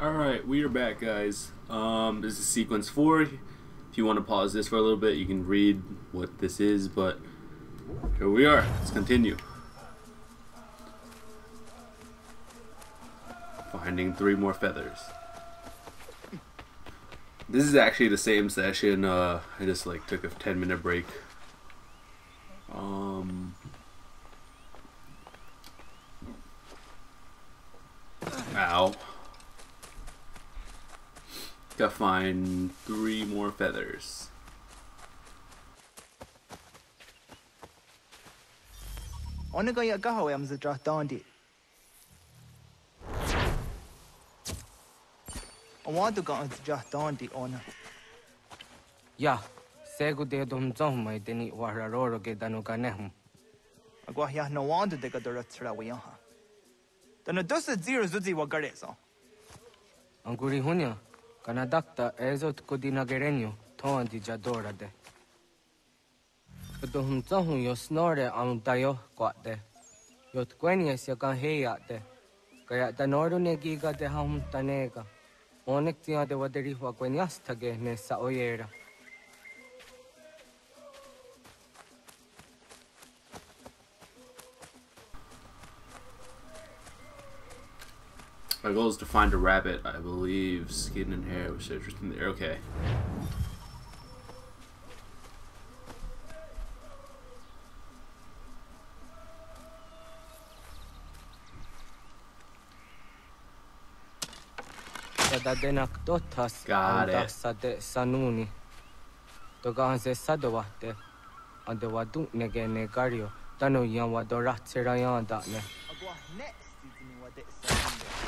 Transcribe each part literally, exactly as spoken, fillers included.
Alright, we are back, guys. Um, this is sequence four. If you want to pause this for a little bit, you can read what this is, but here we are. Let's continue. Finding three more feathers. This is actually the same session. Uh, I just like took a ten minute break. Um... Ow. Gotta find three more feathers. Yeah, Segu de Dom Zom, my Deni Wararo Gedanoganem. Aguayah no one to take a Doratrawiaha. Then a dozen zero Zuzi Wagarezo. Angurihunia. Canadacta ezot codinagerenio, ton di jadora de. But on Tohun, your snore on Dio got de. Your twentieth, you can hear at de. Gayata Nordonegiga de Ham Tanega. Onectia de Waderifa Gueniastage, Nessa Oyera. My goal is to find a rabbit, I believe. Skin and hair, which is just in there. Okay. Got it. Toganze Sadovate, and the Wadu Negario, Dano Yawadoracherayan Datne.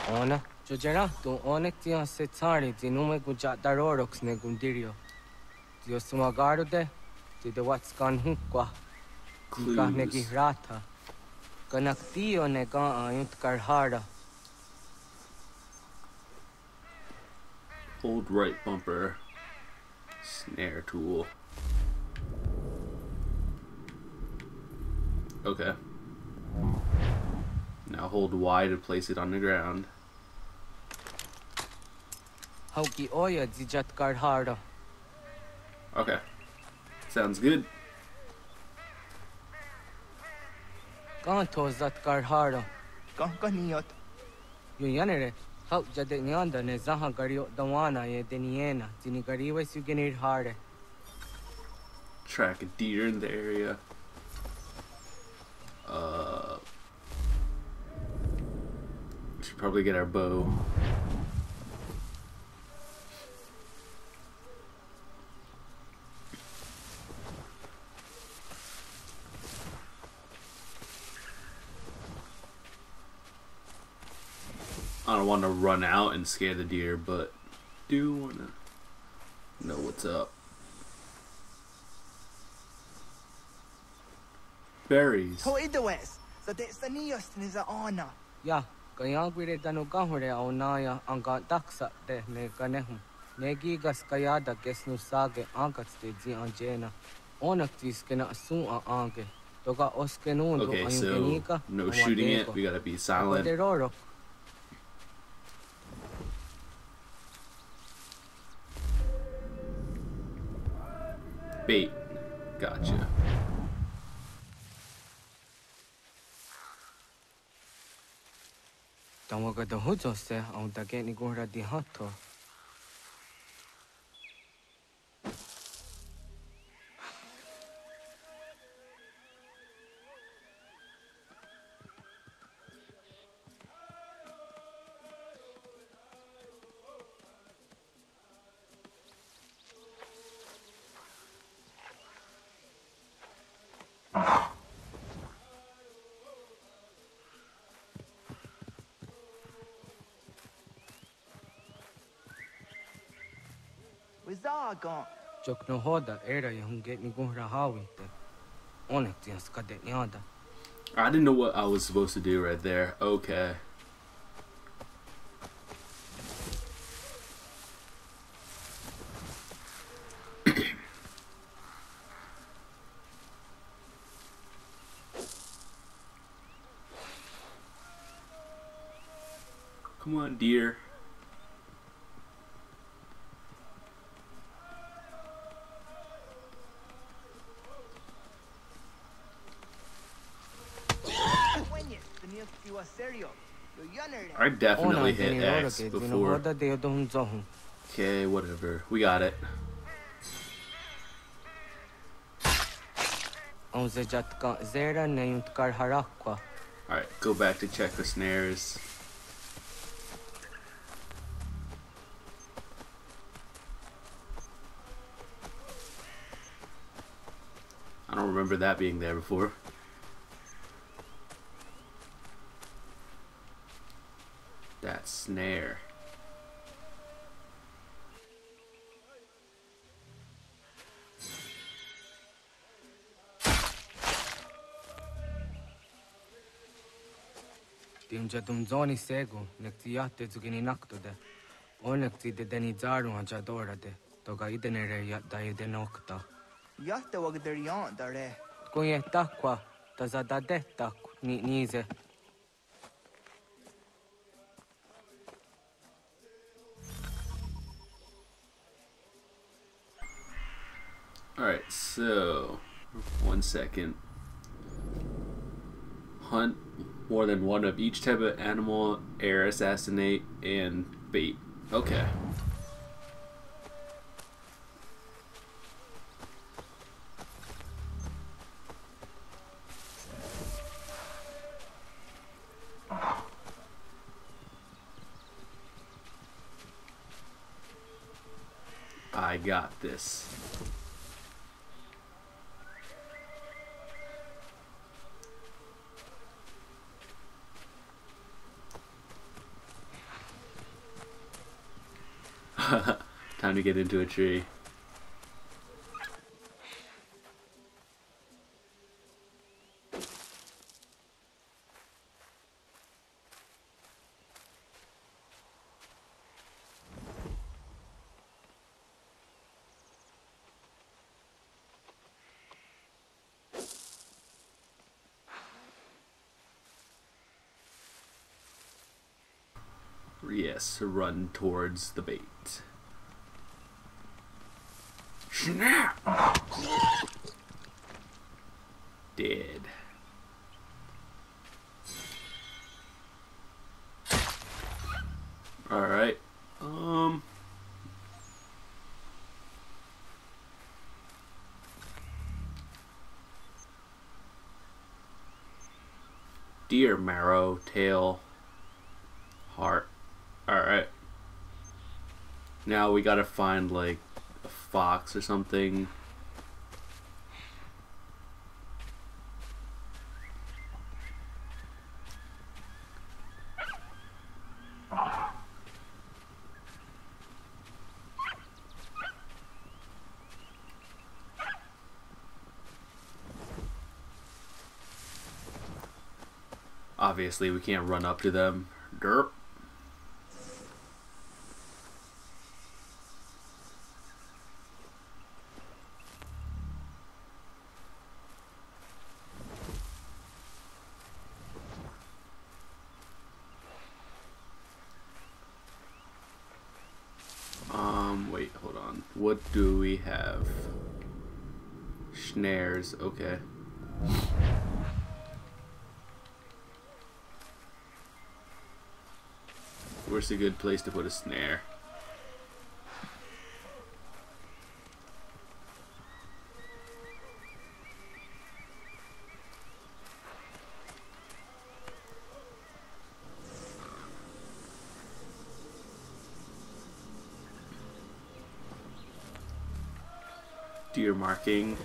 Ona, Jogerato, Onectia Setari, the Nume Gujatarorox Negundirio. Diosmagarde, the Watskan Hukwa, Kuga Negirata, Ganactio Nega and Karhara. Old right bumper, snare tool. Okay. Now hold Y to place it on the ground. Okay. Sounds good. Track a deer in the area. Uh should probably get our bow. I don't want to run out and scare the deer, but do want to know what's up. Berries. Yeah. Okay, so no shooting it. We gotta be silent. Bait. Gotcha. I didn't know what I was supposed to do right there. Okay. Come on, deer. I definitely hit X before. Okay, whatever. We got it. Alright, go back to check the snares. I don't remember that being there before. That snare. Alright, so one second. Hunt more than one of each type of animal, air, assassinate, and bait. Okay. I got this. Time to get into a tree. Yes, run towards the bait. Snap! Dead. All right. Um. Deer marrow, tail, heart. All right. Now we gotta find like a fox or something. Obviously, we can't run up to them. Derp. What do we have? Snares, okay. Where's a good place to put a snare? Deer marking.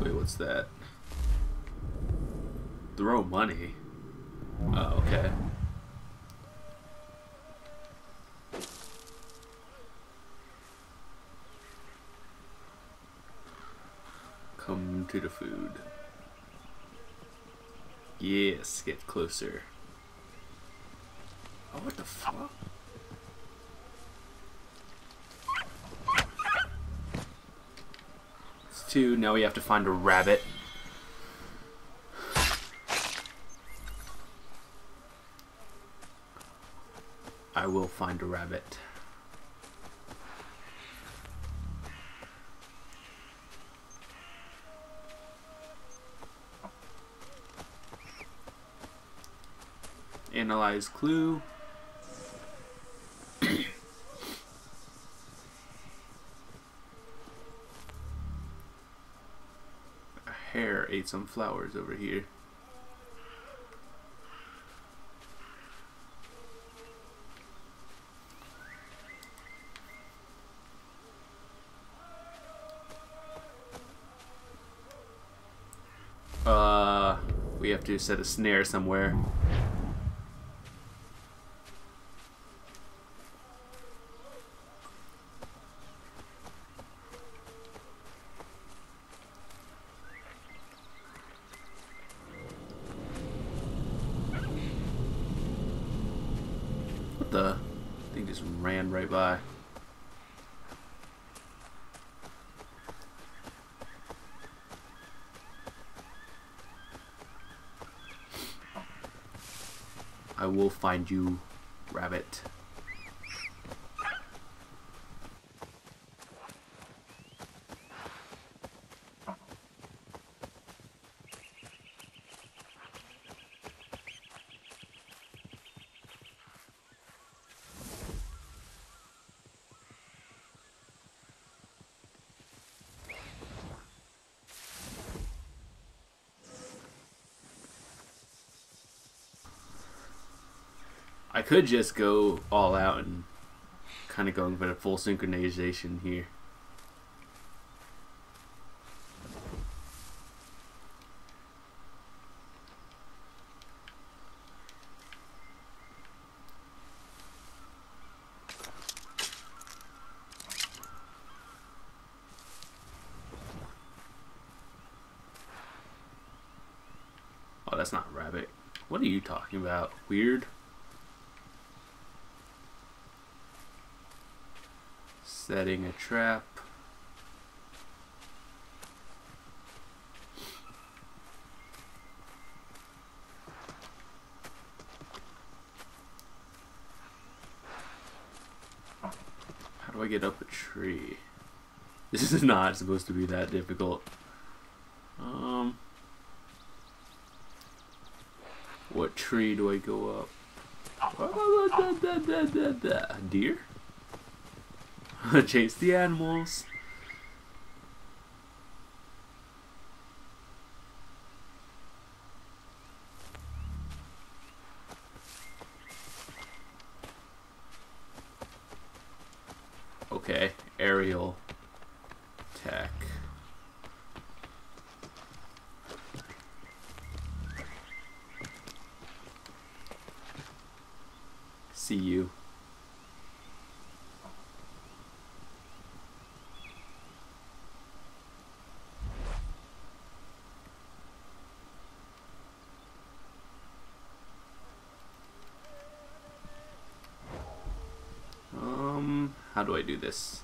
Wait, what's that? Throw money? Oh, okay. Come to the food. Yes, get closer. Oh, what the fuck? It's two, now we have to find a rabbit. I will find a rabbit. Analyze clue. A hare ate some flowers over here. Uh, we have to set a snare somewhere. The thing just ran right by. I will find you, rabbit. I could just go all out and kind of going for the full synchronization here. Oh, that's not rabbit. What are you talking about? Weird. Setting a trap. How do I get up a tree? This is not supposed to be that difficult. Um, what tree do I go up? Oh, da, da, da, da, da, da. Deer? Chase the animals. Okay, aerial attack. See you. How do I do this?